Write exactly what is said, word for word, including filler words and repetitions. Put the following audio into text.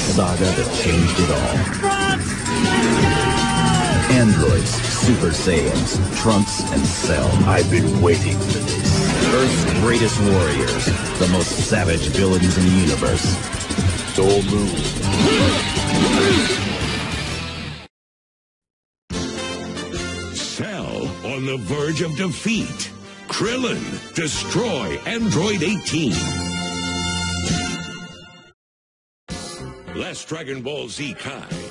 saga that changed it all. Androids, Super Saiyans, Trunks, and Cell. I've been waiting for this. Earth's greatest warriors, the most savage villains in the universe. Soul Moon. Cell on the verge of defeat. Krillin, destroy Android eighteen. Last Dragon Ball Z Kai.